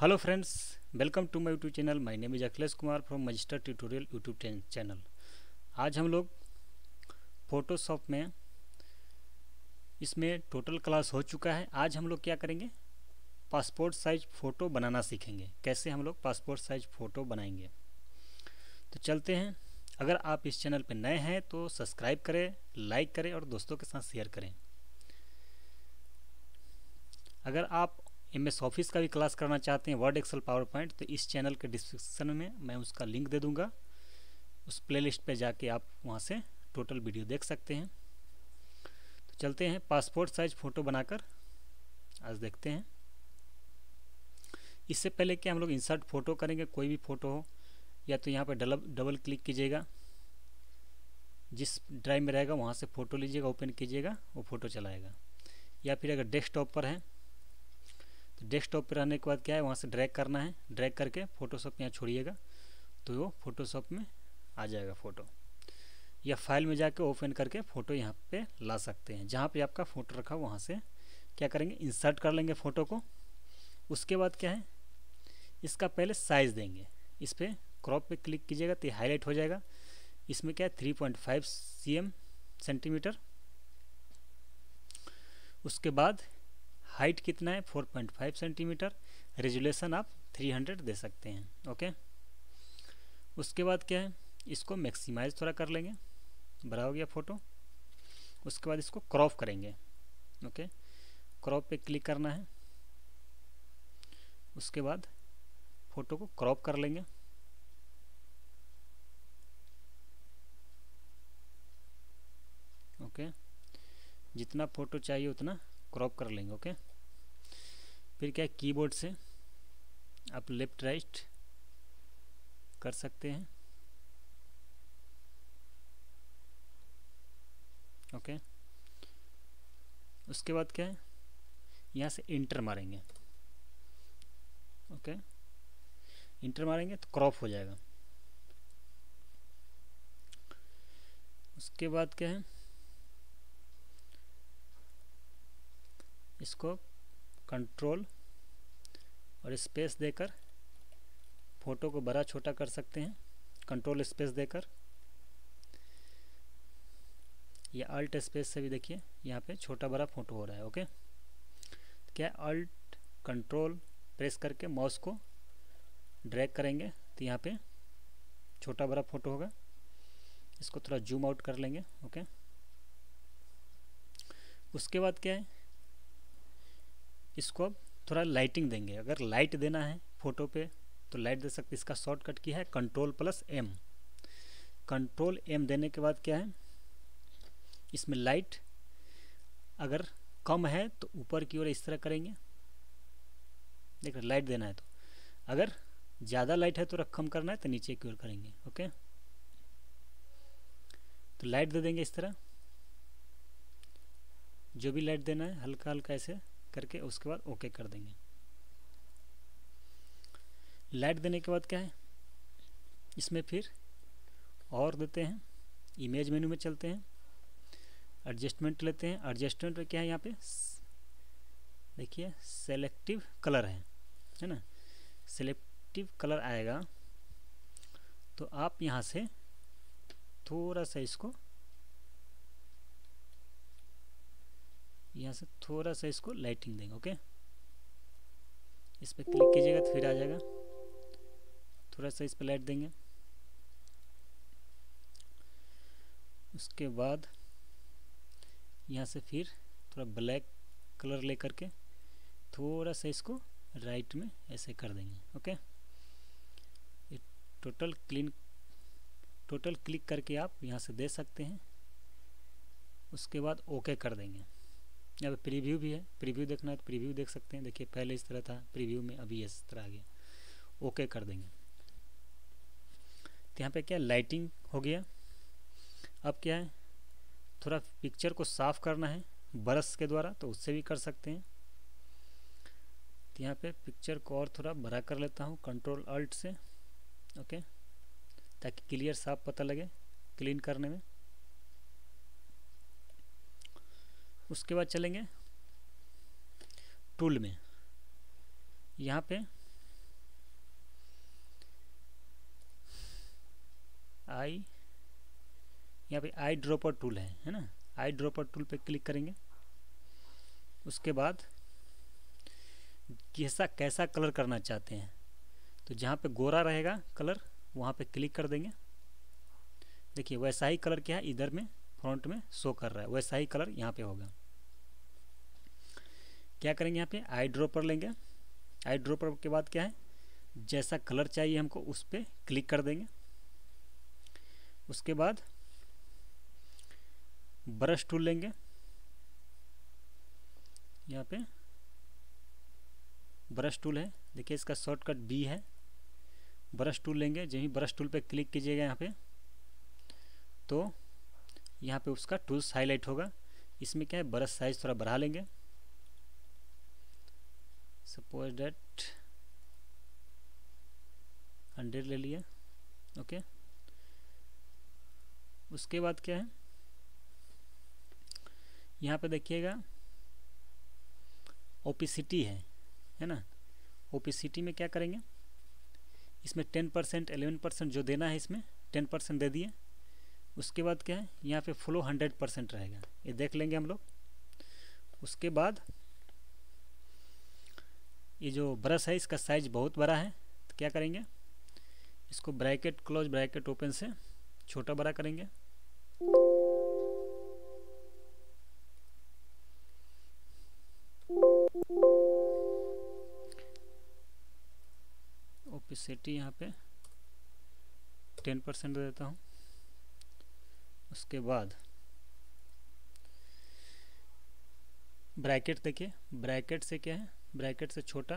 Hello friends, welcome to my YouTube channel. My name is Akhilesh Kumar from Magister tutorial YouTube channel. आज हम लोग Photoshop में, इसमें total class हो चुका है। आज हम लोग क्या करेंगे, पासपोर्ट साइज फ़ोटो बनाना सीखेंगे। कैसे हम लोग पासपोर्ट साइज फ़ोटो बनाएंगे, तो चलते हैं। अगर आप इस चैनल पर नए हैं तो सब्सक्राइब करें, लाइक करें और दोस्तों के साथ शेयर करें। अगर आप MS ऑफिस का भी क्लास करना चाहते हैं, वर्ड, एक्सेल, पावर पॉइंट, तो इस चैनल के डिस्क्रिप्शन में मैं उसका लिंक दे दूंगा। उस प्लेलिस्ट पे जाके आप वहां से टोटल वीडियो देख सकते हैं। तो चलते हैं, पासपोर्ट साइज फ़ोटो बनाकर आज देखते हैं। इससे पहले कि हम लोग इंसर्ट फ़ोटो करेंगे, कोई भी फ़ोटो हो, या तो यहाँ पर डबल क्लिक कीजिएगा, जिस ड्राइव में रहेगा वहाँ से फ़ोटो लीजिएगा, ओपन कीजिएगा, वो फ़ोटो चलाएगा। या फिर अगर डेस्कटॉप पर है तो डेस्कटॉप पर रहने के बाद क्या है, वहाँ से ड्रैग करना है। ड्रैग करके फ़ोटोशॉप यहाँ छोड़िएगा तो वो फ़ोटोशॉप में आ जाएगा फ़ोटो। या फाइल में जाके ओपन करके फ़ोटो यहाँ पे ला सकते हैं। जहाँ पे आपका फ़ोटो रखा वहाँ से क्या करेंगे, इंसर्ट कर लेंगे फ़ोटो को। उसके बाद क्या है, इसका पहले साइज़ देंगे। इस पर क्रॉप पर क्लिक कीजिएगा तो हाईलाइट हो जाएगा। इसमें क्या है, 3.5 सेंटीमीटर। उसके बाद हाइट कितना है, 4.5 सेंटीमीटर। रेजुलेशन आप 300 दे सकते हैं, ओके। उसके बाद क्या है, इसको मैक्सिमाइज थोड़ा कर लेंगे, बड़ा हो गया फ़ोटो। उसके बाद इसको क्रॉप करेंगे, ओके। क्रॉप पे क्लिक करना है, उसके बाद फ़ोटो को क्रॉप कर लेंगे। ओके, जितना फ़ोटो चाहिए उतना क्रॉप कर लेंगे, ओके। फिर क्या, कीबोर्ड से आप लेफ्ट राइट कर सकते हैं, ओके। उसके बाद क्या है, यहाँ से इंटर मारेंगे, ओके। इंटर मारेंगे तो क्रॉप हो जाएगा। उसके बाद क्या है, इसको कंट्रोल और स्पेस देकर फ़ोटो को बड़ा छोटा कर सकते हैं, कंट्रोल स्पेस देकर। या अल्ट स्पेस से भी देखिए यहाँ पे छोटा बड़ा फ़ोटो हो रहा है, ओके। तो क्या, अल्ट कंट्रोल प्रेस करके माउस को ड्रैग करेंगे तो यहाँ पे छोटा बड़ा फ़ोटो होगा। इसको थोड़ा जूम आउट कर लेंगे, ओके। उसके बाद क्या है, इसको अब थोड़ा लाइटिंग देंगे। अगर लाइट देना है फ़ोटो पे तो लाइट दे सकते। इसका शॉर्टकट की है कंट्रोल + M। कंट्रोल M देने के बाद क्या है, इसमें लाइट अगर कम है तो ऊपर की ओर इस तरह करेंगे, देखिए लाइट देना है। तो अगर ज़्यादा लाइट है तो कम करना है तो नीचे की ओर करेंगे, ओके। तो लाइट दे देंगे इस तरह, जो भी लाइट देना है हल्का हल्का ऐसे करके। उसके बाद ओके कर देंगे। लाइट देने के बाद क्या है, इसमें फिर और देते हैं। इमेज मेन्यू में चलते हैं, एडजस्टमेंट लेते हैं। एडजस्टमेंट में क्या है, यहाँ पे देखिए सेलेक्टिव कलर है ना। सेलेक्टिव कलर आएगा तो आप यहाँ से थोड़ा सा इसको, यहाँ से थोड़ा सा इसको लाइटिंग देंगे, ओके। इस पर क्लिक कीजिएगा तो फिर आ जाएगा। थोड़ा सा इस पर लाइट देंगे। उसके बाद यहाँ से फिर थोड़ा ब्लैक कलर ले करके थोड़ा सा इसको राइट में ऐसे कर देंगे, ओके। ये टोटल क्लिक करके आप यहाँ से दे सकते हैं। उसके बाद ओके कर देंगे। यहाँ पर प्रीव्यू भी है, प्रीव्यू देखना है तो प्रीव्यू देख सकते हैं। देखिए पहले इस तरह था, प्रीव्यू में अभी इस तरह आ गया। ओके कर देंगे तो यहाँ पे क्या लाइटिंग हो गया। अब क्या है, थोड़ा पिक्चर को साफ करना है ब्रश के द्वारा, तो उससे भी कर सकते हैं। तो यहाँ पे पिक्चर को और थोड़ा बड़ा कर लेता हूँ कंट्रोल + Alt से, ओके, ताकि क्लियर साफ पता लगे क्लीन करने में। उसके बाद चलेंगे टूल में, यहाँ पे आई, यहाँ पे आई ड्रॉपर टूल है ना, आई ड्रॉपर टूल पे क्लिक करेंगे। उसके बाद कैसा कैसा कलर करना चाहते हैं, तो जहाँ पे गोरा रहेगा कलर वहाँ पे क्लिक कर देंगे। देखिए वैसा ही कलर क्या है इधर में फ्रंट में शो कर रहा है, वैसा ही कलर यहाँ पे होगा। क्या करेंगे यहाँ पे आई ड्रॉपर लेंगे, आई ड्रॉपर के बाद क्या है जैसा कलर चाहिए हमको उस पर क्लिक कर देंगे। उसके बाद ब्रश टूल लेंगे, यहाँ पे ब्रश टूल है, देखिए इसका शॉर्टकट बी है। ब्रश टूल लेंगे, जब ही ब्रश टूल पे क्लिक कीजिएगा यहाँ पे तो यहाँ पे उसका टूल्स हाईलाइट होगा। इसमें क्या है ब्रश साइज थोड़ा बढ़ा लेंगे, सपोज डेट 100 ले लिया, ओके। उसके बाद क्या है यहाँ पे देखिएगा ओपेसिटी है ना। ओपेसिटी में क्या करेंगे, इसमें 10% 11% जो देना है इसमें 10% दे दिए। उसके बाद क्या है यहाँ पे फ्लो 100% रहेगा, ये देख लेंगे हम लोग। उसके बाद ये जो ब्रश है इसका साइज बहुत बड़ा है, तो क्या करेंगे इसको ब्रैकेट क्लोज ब्रैकेट ओपन से छोटा बड़ा करेंगे। ओपेसिटी यहाँ पे 10% दे देता हूँ। उसके बाद ब्रैकेट, देखिए ब्रैकेट से क्या है, ब्रैकेट से छोटा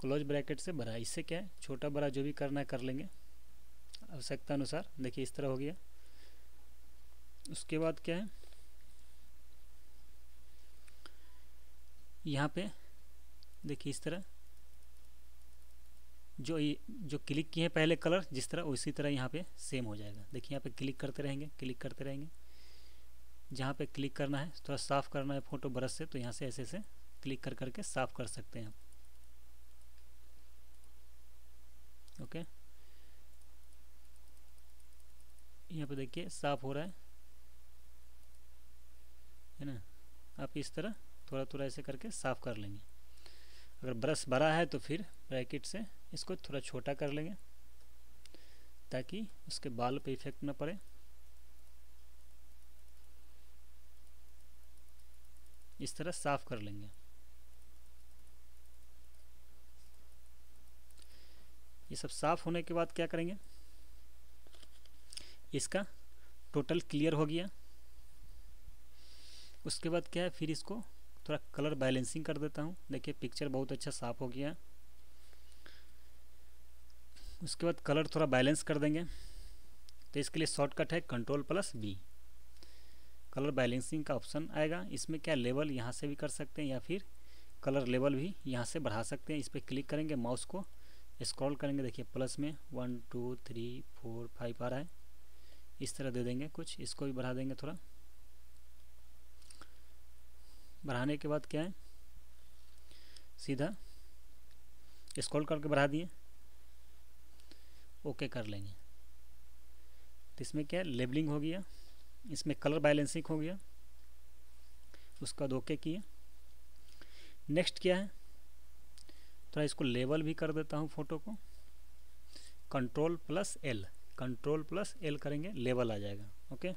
क्लोज ब्रैकेट से बड़ा, इससे क्या है छोटा बड़ा जो भी करना है कर लेंगे आवश्यकता अनुसार। देखिए इस तरह हो गया। उसके बाद क्या है यहाँ पे देखिए इस तरह जो क्लिक किए हैं पहले कलर जिस तरह उसी तरह यहाँ पे सेम हो जाएगा। देखिए यहाँ पे क्लिक करते रहेंगे, क्लिक करते रहेंगे, जहाँ पे क्लिक करना है थोड़ा साफ़ करना है फ़ोटो ब्रश से, तो यहाँ से ऐसे क्लिक कर करके साफ़ कर सकते हैं आप, ओके। यहाँ पे देखिए साफ़ हो रहा है ना। आप इस तरह थोड़ा थोड़ा ऐसे करके साफ़ कर लेंगे। अगर ब्रश बड़ा है तो फिर ब्रैकेट से इसको थोड़ा छोटा कर लेंगे ताकि उसके बाल पे इफेक्ट ना पड़े। इस तरह साफ कर लेंगे। ये सब साफ होने के बाद क्या करेंगे, इसका टोटल क्लियर हो गया। उसके बाद क्या है फिर इसको थोड़ा कलर बैलेंसिंग कर देता हूँ। देखिए पिक्चर बहुत अच्छा साफ हो गया। उसके बाद कलर थोड़ा बैलेंस कर देंगे, तो इसके लिए शॉर्टकट है Ctrl+B। कलर बैलेंसिंग का ऑप्शन आएगा, इसमें क्या लेवल यहाँ से भी कर सकते हैं या फिर कलर लेवल भी यहाँ से बढ़ा सकते हैं। इस पर क्लिक करेंगे, माउस को स्क्रॉल करेंगे, देखिए प्लस में 1 2 3 4 5 आ रहा है। इस तरह दे देंगे कुछ, इसको भी बढ़ा देंगे थोड़ा। बढ़ाने के बाद क्या है सीधा स्क्रॉल करके बढ़ा दिए, ओके कर लेंगे। तो इसमें क्या है लेबलिंग हो गया, इसमें कलर बैलेंसिंग हो गया। उसका बाद ओके किया। नेक्स्ट क्या है थोड़ा इसको लेवल भी कर देता हूँ फ़ोटो को, Ctrl+L Ctrl+L करेंगे, लेवल आ जाएगा, ओके।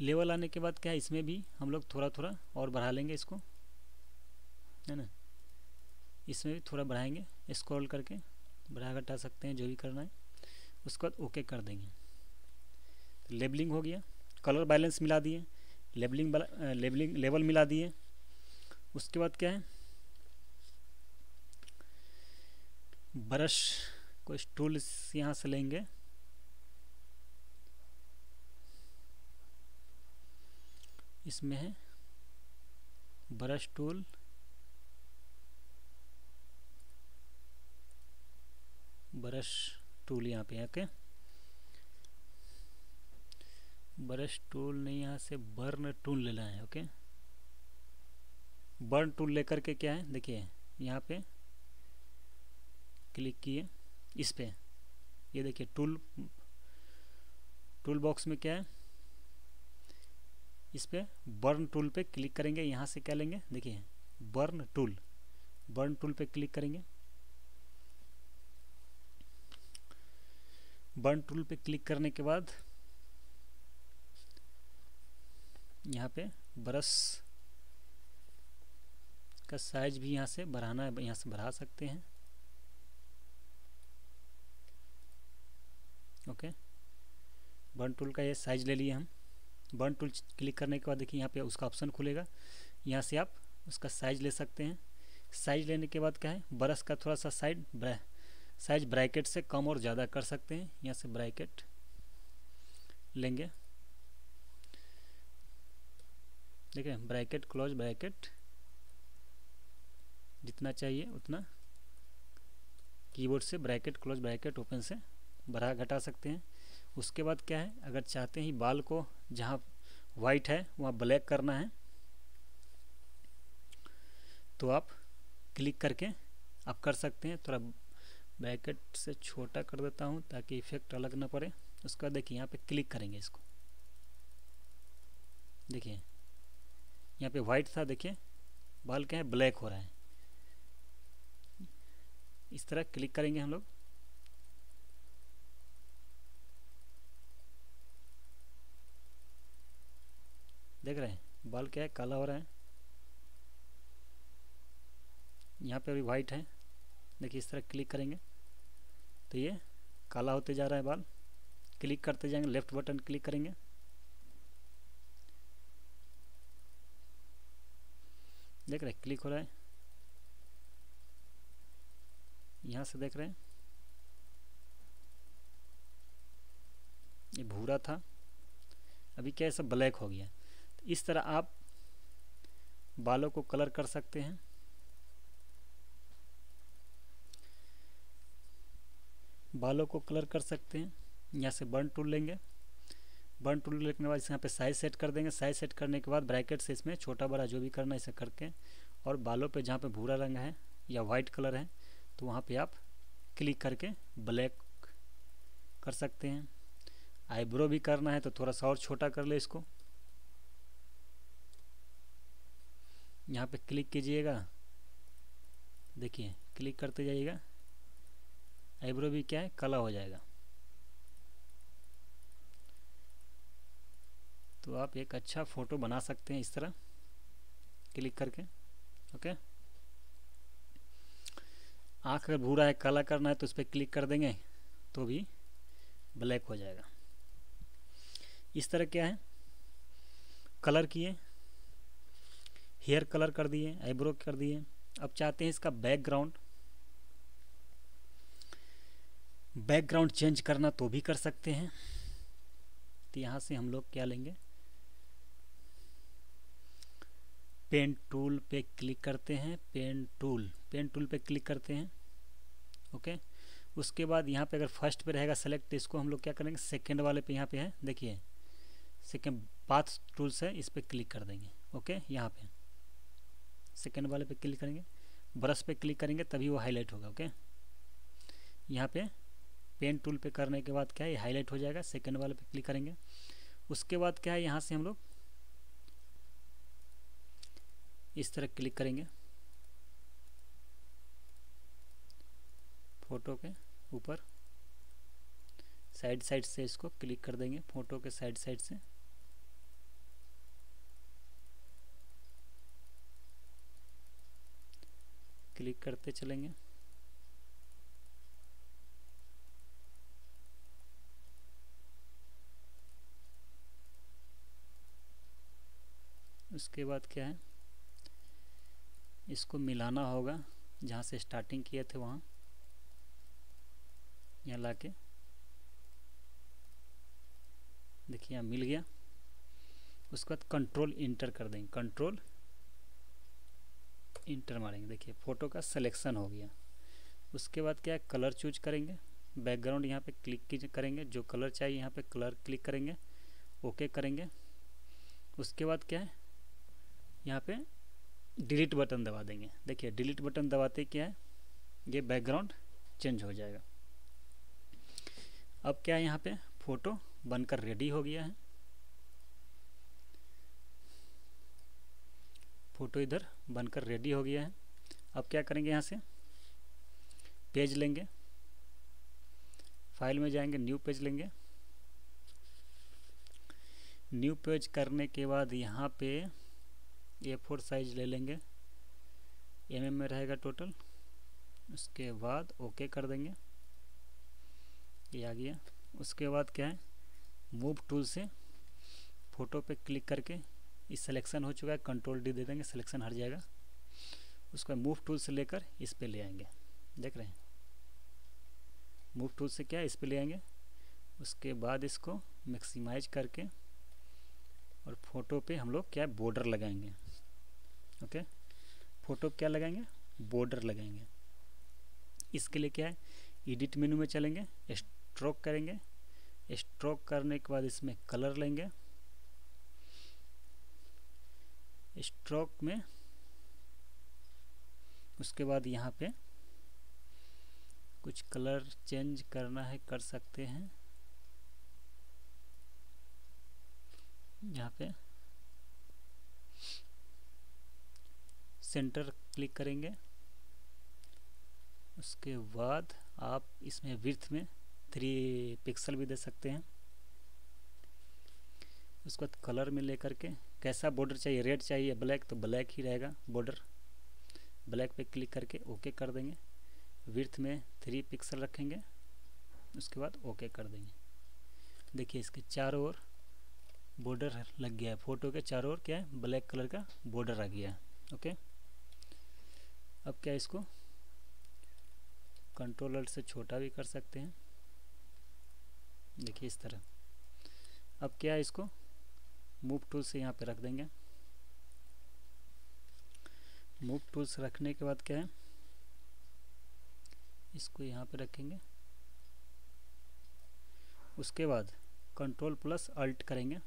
लेवल आने के बाद क्या है इसमें भी हम लोग थोड़ा थोड़ा और बढ़ा लेंगे इसको, है ना। इसमें भी थोड़ा बढ़ाएंगे, स्क्रॉल करके बढ़ा घटा सकते हैं जो भी करना है। उसके बाद ओके कर देंगे। तो लेबलिंग हो गया, कलर बैलेंस मिला दिए, लेबलिंग लेवल मिला दिए। उसके बाद क्या है ब्रश को टूल्स यहाँ से लेंगे, इसमें है ब्रश टूल, यहाँ पे आके ब्रश टूल नहीं, यहाँ से बर्न टूल लेना है, ओके। बर्न टूल लेकर के क्या है देखिए यहाँ पे क्लिक किए, इस पे ये देखिए टूल बॉक्स में क्या है, इस पर बर्न टूल पे क्लिक करेंगे। यहाँ से क्या लेंगे, देखिए बर्न टूल पे क्लिक करेंगे। बर्न टूल पे क्लिक करने के बाद यहाँ पे ब्रश का साइज भी यहाँ से बढ़ाना है, यहाँ से बढ़ा सकते हैं। ओके, बर्न टूल का ये साइज ले लिए हम। बर्न टूल क्लिक करने के बाद देखिए यहाँ पे उसका ऑप्शन खुलेगा, यहाँ से आप उसका साइज ले सकते हैं। साइज लेने के बाद क्या है, ब्रश का थोड़ा सा साइज ब्रैकेट से कम और ज़्यादा कर सकते हैं। यहाँ से ब्रैकेट लेंगे, ठीक है, ब्रैकेट क्लोज ब्रैकेट, जितना चाहिए उतना कीबोर्ड से ब्रैकेट क्लोज ब्रैकेट ओपन से बढ़ा घटा सकते हैं। उसके बाद क्या है, अगर चाहते हैं बाल को जहाँ वाइट है वहाँ ब्लैक करना है तो आप क्लिक करके आप कर सकते हैं। थोड़ा ब्रैकेट से छोटा कर देता हूँ ताकि इफेक्ट अलग ना पड़े। उसका देखिए यहाँ पे क्लिक करेंगे, इसको देखिए यहाँ पे वाइट था, देखिए बाल क्या है ब्लैक हो रहा है। इस तरह क्लिक करेंगे हम लोग, देख रहे हैं बाल क्या है काला हो रहा है। यहाँ पे भी वाइट है, देखिए इस तरह क्लिक करेंगे तो ये काला होते जा रहा है बाल। क्लिक करते जाएंगे, लेफ्ट बटन क्लिक करेंगे, देख रहे हैं क्लिक हो रहा है। यहाँ से देख रहे हैं ये भूरा था, अभी क्या है सब ब्लैक हो गया। तो इस तरह आप बालों को कलर कर सकते हैं। यहाँ से बर्न टूल लेंगे। बर्न टूल लेने के बाद यहाँ पे साइज सेट कर देंगे। साइज सेट करने के बाद ब्रैकेट से इसमें छोटा बड़ा जो भी करना है इसे करके, और बालों पे जहाँ पे भूरा रंग है या वाइट कलर है तो वहाँ पे आप क्लिक करके ब्लैक कर सकते हैं। आईब्रो भी करना है तो थोड़ा सा और छोटा कर ले इसको, यहाँ पे क्लिक कीजिएगा, देखिए क्लिक करते जाइएगा, आईब्रो भी क्या है काला हो जाएगा। तो आप एक अच्छा फ़ोटो बना सकते हैं इस तरह क्लिक करके। ओके, आँख अगर भूरा है काला करना है तो उस पर क्लिक कर देंगे तो भी ब्लैक हो जाएगा। इस तरह क्या है, कलर किए, हेयर कलर कर दिए, आईब्रो कर दिए। अब चाहते हैं इसका बैकग्राउंड चेंज करना तो भी कर सकते हैं। तो यहाँ से हम लोग क्या लेंगे, पेन टूल पे क्लिक करते हैं, पेन टूल पे क्लिक करते हैं। ओके, उसके बाद यहाँ पे अगर फर्स्ट पे रहेगा सेलेक्ट, इसको हम लोग क्या करेंगे सेकंड वाले पे, यहाँ पे है देखिए सेकंड पाथ टूल्स है, इस पर क्लिक कर देंगे। ओके, यहाँ पे सेकंड वाले पे क्लिक करेंगे, ब्रश पे क्लिक करेंगे तभी वो हाईलाइट होगा। ओके, यहाँ पे पेन टूल पे करने के बाद क्या है हाईलाइट हो जाएगा, सेकंड वाले पे क्लिक करेंगे। उसके बाद क्या है, यहाँ से हम लोग इस तरह क्लिक करेंगे, फोटो के ऊपर साइड से इसको क्लिक कर देंगे, फोटो के साइड से। क्लिक करते चलेंगे, उसके बाद क्या है इसको मिलाना होगा, जहाँ से स्टार्टिंग किए थे वहाँ, यहाँ लाके देखिए यहाँ मिल गया। उसके बाद कंट्रोल इंटर कर देंगे, कंट्रोल इंटर मारेंगे, देखिए फ़ोटो का सिलेक्शन हो गया। उसके बाद क्या है कलर चूज करेंगे, बैकग्राउंड यहाँ पे क्लिक करेंगे, जो कलर चाहिए यहाँ पे कलर क्लिक करेंगे, ओके करेंगे। उसके बाद क्या है यहाँ पे डिलीट बटन दबा देंगे, देखिए डिलीट बटन दबाते क्या है ये बैकग्राउंड चेंज हो जाएगा। अब क्या यहाँ पे फोटो बनकर रेडी हो गया है। फोटो इधर बनकर रेडी हो गया है। अब क्या करेंगे, यहाँ से पेज लेंगे, फाइल में जाएंगे, न्यू पेज लेंगे। न्यू पेज करने के बाद यहाँ पे A4 साइज ले लेंगे, mm में रहेगा टोटल। उसके बाद ओके कर देंगे, ये आ गया। उसके बाद क्या है, मूव टूल से फ़ोटो पे क्लिक करके इस सिलेक्शन हो चुका है, कंट्रोल डी दे देंगे, सिलेक्शन हट जाएगा। उसको मूव टूल से लेकर इस पे ले आएंगे, देख रहे हैं, मूव टूल से क्या है इस पे ले आएंगे। उसके बाद इसको मैक्सिमाइज करके और फोटो पे हम लोग क्या बॉर्डर लगाएंगे। ओके, फोटो पे क्या लगाएंगे, बॉर्डर लगाएंगे। इसके लिए क्या है, एडिट मेनू में चलेंगे, स्ट्रोक करेंगे, स्ट्रोक करने के बाद इसमें कलर लेंगे, स्ट्रोक में। उसके बाद यहाँ पे कुछ कलर चेंज करना है, कर सकते हैं। यहाँ पे सेंटर क्लिक करेंगे। उसके बाद आप इसमें विड्थ में 3 पिक्सल भी दे सकते हैं। उसके बाद कलर में लेकर के कैसा बॉर्डर चाहिए, रेड चाहिए, ब्लैक, तो ब्लैक ही रहेगा बॉर्डर। ब्लैक पे क्लिक करके ओके कर देंगे, विड्थ में 3 पिक्सल रखेंगे। उसके बाद ओके कर देंगे। देखिए इसके चारों ओर बॉर्डर लग गया है, फोटो के चारों ओर क्या है, ब्लैक कलर का बॉर्डर आ गया है। ओके, अब क्या इसको कंट्रोल अल्ट से छोटा भी कर सकते हैं, देखिए इस तरह। अब क्या है, इसको मूव टूल से यहाँ पे रख देंगे। मूव टूल से रखने के बाद क्या है, इसको यहाँ पे रखेंगे। उसके बाद कंट्रोल+अल्ट करेंगे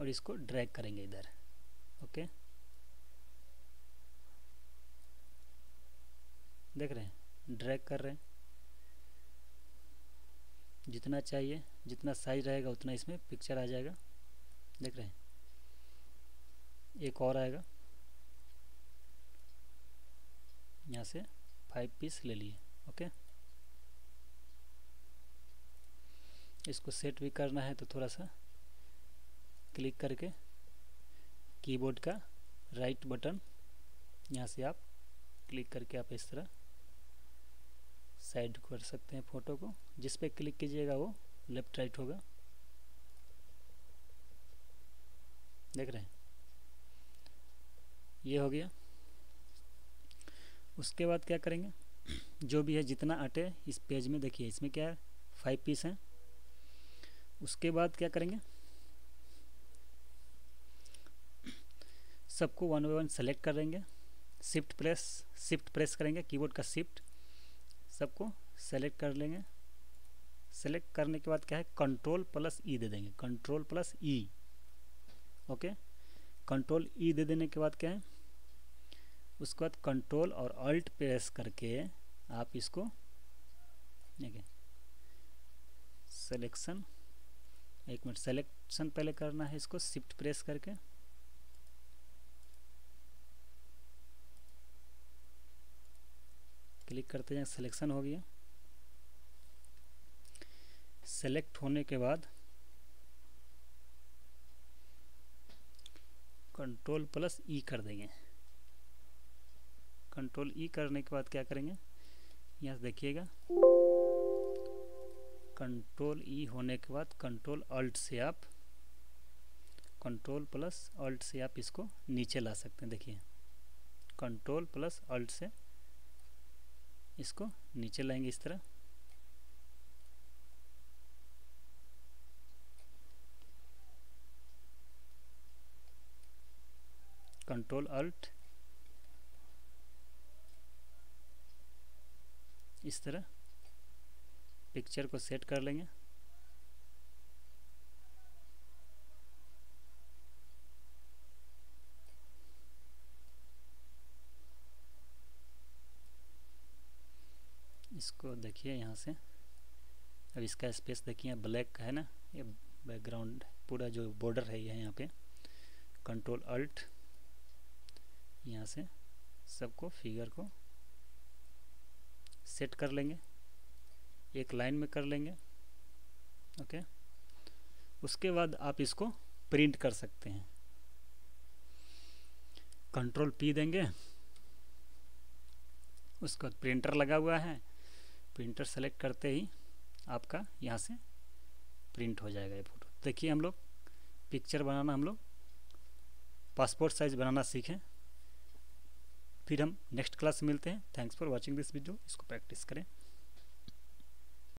और इसको ड्रैग करेंगे इधर। ओके, देख रहे हैं, ड्रैग कर रहे हैं। जितना चाहिए, जितना साइज रहेगा उतना इसमें पिक्चर आ जाएगा, देख रहे हैं। एक और आएगा, यहाँ से 5 पीस ले लिए। ओके, इसको सेट भी करना है तो थोड़ा सा क्लिक करके कीबोर्ड का राइट बटन यहाँ से आप क्लिक करके आप इस तरह साइड कर सकते हैं फोटो को। जिस पे क्लिक कीजिएगा वो लेफ्ट राइट होगा, देख रहे हैं, ये हो गया। उसके बाद क्या करेंगे, जो भी है जितना अटे इस पेज में, देखिए इसमें क्या है, 5 पीस हैं। उसके बाद क्या करेंगे, सबको 1 बाय 1 सेलेक्ट कर देंगे, शिफ्ट प्रेस करेंगे, कीबोर्ड का शिफ्ट, सबको सेलेक्ट कर लेंगे। सेलेक्ट करने के बाद क्या है, कंट्रोल+E दे देंगे, कंट्रोल+E। ओके, कंट्रोल+E दे देने के बाद क्या है, उसके बाद कंट्रोल और अल्ट प्रेस करके आप इसको देखिए सेलेक्शन, एक मिनट, सेलेक्शन पहले करना है, इसको शिफ्ट प्रेस करके क्लिक करते हैं, सिलेक्शन हो गया। सेलेक्ट होने के बाद कंट्रोल+E कर देंगे। कंट्रोल+E करने के बाद क्या करेंगे, यहाँ से देखिएगा, कंट्रोल+E होने के बाद कंट्रोल+अल्ट से आप, कंट्रोल+अल्ट से आप इसको नीचे ला सकते हैं। देखिए कंट्रोल+अल्ट से इसको नीचे लाएंगे इस तरह। कंट्रोल+अल्ट इस तरह पिक्चर को सेट कर लेंगे। इसको देखिए यहाँ से। अब इसका स्पेस देखिए ब्लैक का है ना, ये बैकग्राउंड पूरा जो बॉर्डर है ये यहाँ पे। कंट्रोल अल्ट, यहाँ से सबको फिगर को सेट कर लेंगे, एक लाइन में कर लेंगे। ओके, उसके बाद आप इसको प्रिंट कर सकते हैं। कंट्रोल पी देंगे, उसके बाद प्रिंटर लगा हुआ है, प्रिंटर सेलेक्ट करते ही आपका यहाँ से प्रिंट हो जाएगा ये फोटो। देखिए हम लोग पिक्चर बनाना, हम लोग पासपोर्ट साइज बनाना सीखें। फिर हम नेक्स्ट क्लास में मिलते हैं। Thanks for watching this video. इसको प्रैक्टिस करें।